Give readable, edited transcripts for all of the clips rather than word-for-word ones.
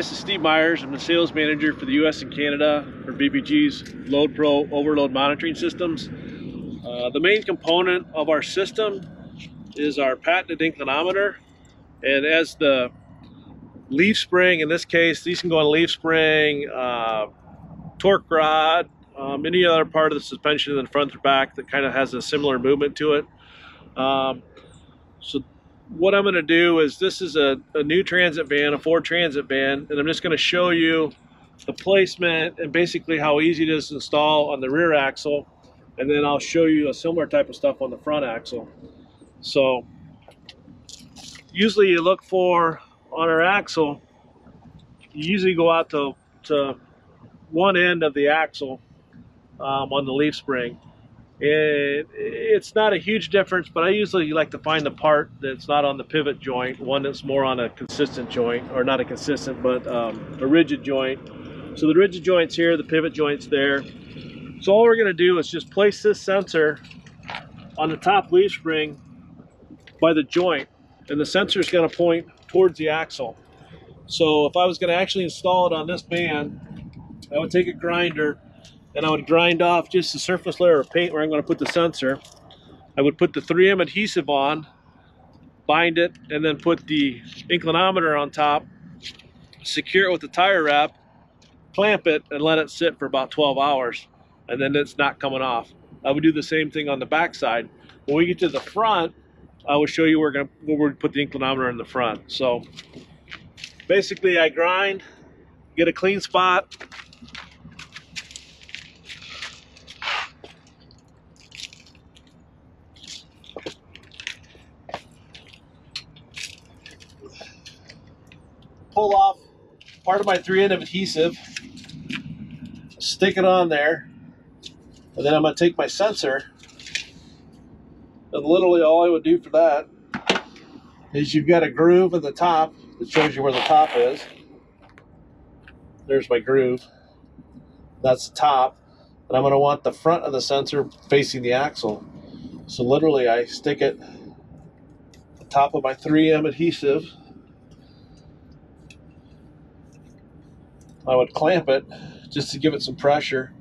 this is Steve Myers. I'm the sales manager for the U.S. and Canada for BBG's LoadPro Overload Monitoring Systems. The main component of our system is our patented inclinometer, and as the leaf spring, in this case, these can go on leaf spring, torque rod, any other part of the suspension in the front or back that kind of has a similar movement to it. So what I'm going to do is, this is a new transit van, a Ford transit van, and I'm just going to show you the placement and basically how easy it is to install on the rear axle, and then I'll show you a similar type of stuff on the front axle. So usually you look for, on our axle, you usually go out to one end of the axle on the leaf spring. It's not a huge difference, but I usually like to find the part that's not on the pivot joint, one that's more on a consistent joint, or not a consistent, but a rigid joint. So the rigid joint's here, the pivot joint's there. So all we're gonna do is just place this sensor on the top leaf spring by the joint, and the sensor is gonna point towards the axle. So if I was gonna actually install it on this van, I would take a grinder and I would grind off just the surface layer of paint where I'm going to put the sensor. I would put the 3M adhesive on, bind it, and then put the inclinometer on top, secure it with the tire wrap, clamp it, and let it sit for about 12 hours, and then it's not coming off. I would do the same thing on the back side. When we get to the front, I will show you where we're going to put the inclinometer in the front. So basically I grind, get a clean spot, pull off part of my 3M adhesive, stick it on there, and then I'm going to take my sensor, and literally all I would do for that is, you've got a groove at the top that shows you where the top is. There's my groove, that's the top, and I'm going to want the front of the sensor facing the axle. So literally I stick it on the top of my 3M adhesive, I would clamp it just to give it some pressure,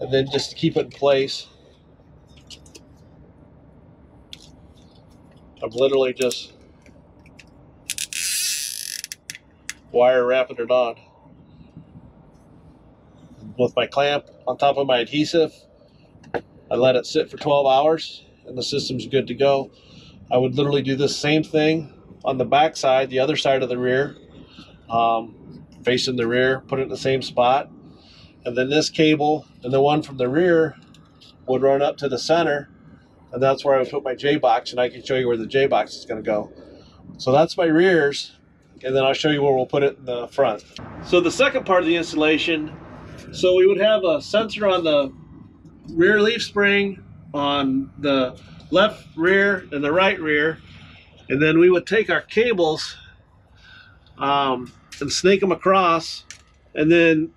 and then just keep it in place. I'm literally just wire wrapping it on with my clamp on top of my adhesive. I let it sit for 12 hours and the system's good to go. I would literally do the same thing on the back side, the other side of the rear. Facing the rear, put it in the same spot, and then this cable and the one from the rear would run up to the center, and that's where I would put my J-Box, and I can show you where the J-Box is going to go. So that's my rears, and then I'll show you where we'll put it in the front. So the second part of the installation, so we would have a sensor on the rear leaf spring on the left rear and the right rear, and then we would take our cables and snake them across, and then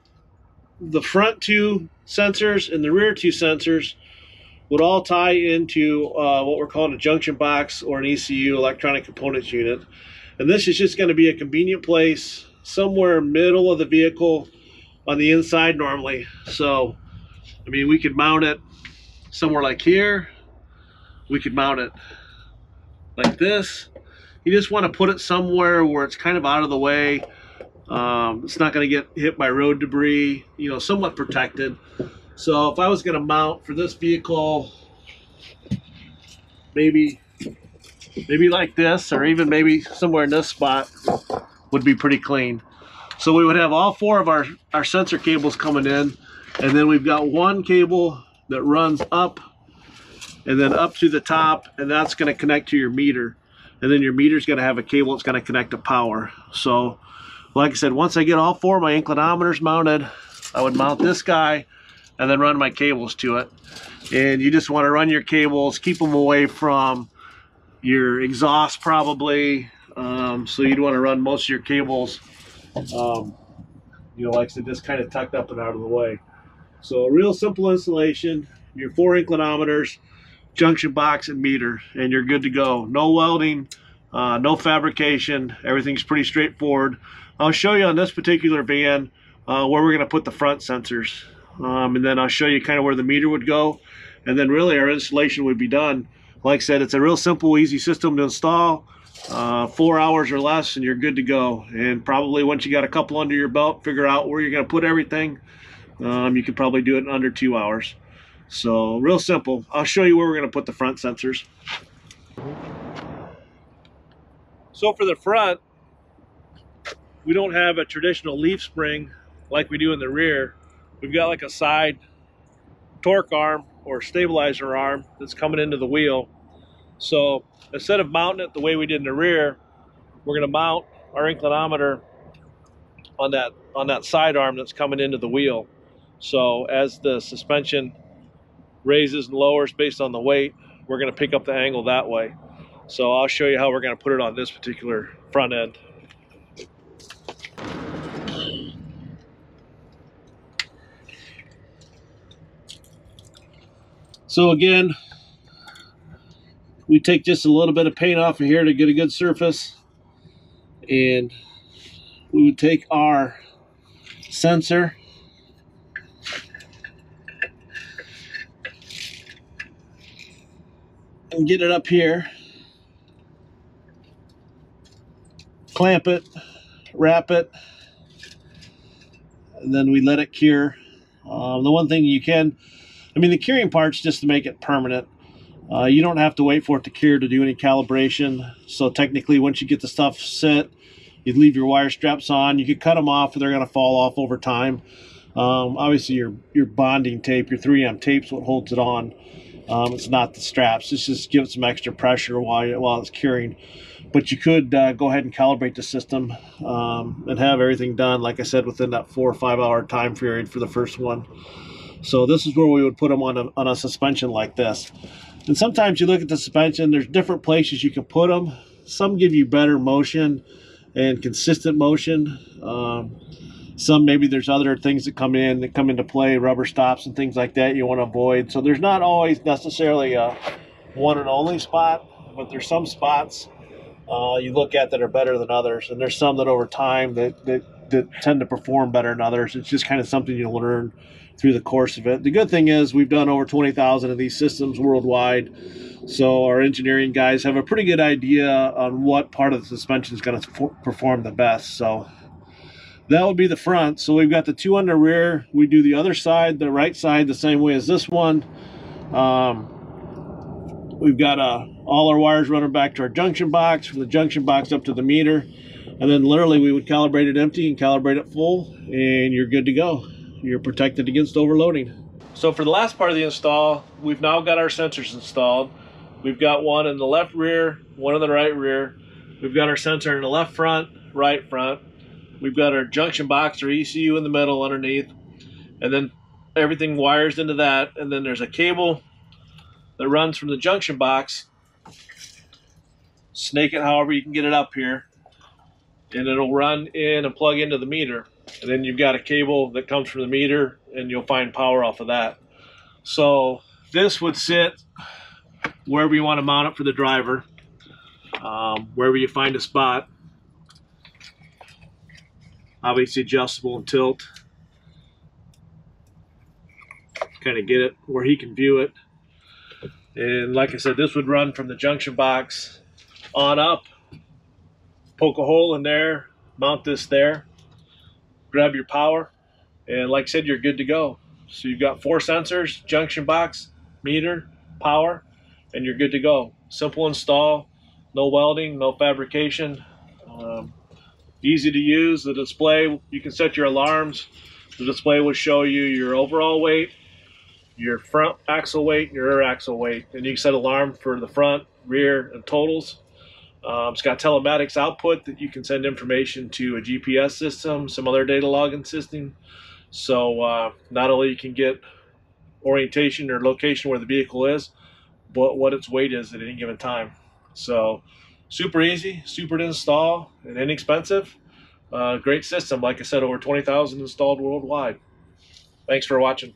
the front two sensors and the rear two sensors would all tie into what we're calling a junction box, or an ECU, electronic components unit. And this is just going to be a convenient place somewhere middle of the vehicle on the inside normally. So I mean, we could mount it somewhere like here, we could mount it like this. You just want to put it somewhere where it's kind of out of the way. It's not going to get hit by road debris, you know, somewhat protected. So if I was going to mount for this vehicle, maybe like this, or even maybe somewhere in this spot would be pretty clean. So we would have all four of our sensor cables coming in, and then we've got one cable that runs up and then up to the top, and that's going to connect to your meter. And then your meter's going to have a cable that's going to connect to power. So like I said, once I get all four of my inclinometers mounted, I would mount this guy and then run my cables to it. And you just want to run your cables, keep them away from your exhaust probably. So you'd want to run most of your cables, you know, like I said, just kind of tucked up and out of the way. So a real simple installation, your four inclinometers, junction box, and meter, and you're good to go. No welding, no fabrication, everything's pretty straightforward. I'll show you on this particular van where we're going to put the front sensors, and then I'll show you kind of where the meter would go, and then really our installation would be done. Like I said, it's a real simple, easy system to install. 4 hours or less and you're good to go. And probably once you got a couple under your belt, figure out where you're going to put everything, you can probably do it in under 2 hours. So real simple. I'll show you where we're going to put the front sensors. So for the front, we don't have a traditional leaf spring like we do in the rear. We've got like a side torque arm or stabilizer arm that's coming into the wheel. So instead of mounting it the way we did in the rear, we're going to mount our inclinometer on that side arm that's coming into the wheel. So as the suspension raises and lowers based on the weight, we're going to pick up the angle that way. So I'll show you how we're going to put it on this particular front end. So again, we take just a little bit of paint off of here to get a good surface, and we would take our sensor and get it up here, clamp it, wrap it, and then we let it cure. The one thing you can, the curing part's just to make it permanent. You don't have to wait for it to cure to do any calibration. So technically, once you get the stuff set, you leave your wire straps on. You could cut them off, and they're going to fall off over time. Obviously, your bonding tape, your 3M tape's what holds it on. It's not the straps. It's just give it some extra pressure while it's curing. But you could go ahead and calibrate the system and have everything done, like I said, within that 4 or 5 hour time period for the first one. So this is where we would put them on a suspension like this. And sometimes you look at the suspension, there's different places you can put them. Some give you better motion and consistent motion. Some maybe there's other things that come into play, rubber stops and things like that you want to avoid. So there's not always necessarily a one and only spot, but there's some spots you look at that are better than others. And there's some that over time that tend to perform better than others. It's just kind of something you learn through the course of it. The good thing is we've done over 20,000 of these systems worldwide, so our engineering guys have a pretty good idea on what part of the suspension is going to perform the best. So that would be the front. So we've got the two on the rear. We do the other side, the right side, the same way as this one. We've got all our wires running back to our junction box, from the junction box up to the meter, and then literally we would calibrate it empty and calibrate it full, and you're good to go. You're protected against overloading. So for the last part of the install, we've now got our sensors installed. We've got one in the left rear, one in the right rear. We've got our sensor in the left front, right front. We've got our junction box or ECU in the middle underneath. And then everything wires into that. And then there's a cable that runs from the junction box. Snake it however you can get it up here. And it'll run in and plug into the meter. And then you've got a cable that comes from the meter, and you'll find power off of that. So this would sit wherever you want to mount it for the driver, wherever you find a spot. Obviously adjustable and tilt. Kind of get it where he can view it. And like I said, this would run from the junction box on up. Poke a hole in there, mount this there. Grab your power, and like I said, you're good to go. So you've got 4 sensors, junction box, meter, power, and you're good to go. Simple install, no welding, no fabrication, easy to use. The display, you can set your alarms. The display will show you your overall weight, your front axle weight, and your rear axle weight, and you can set alarm for the front, rear, and totals. It's got telematics output that you can send information to a GPS system, some other data logging system. So not only you can get orientation or location where the vehicle is, but what its weight is at any given time. So super easy, super to install, and inexpensive. Great system. Like I said, over 20,000 installed worldwide. Thanks for watching.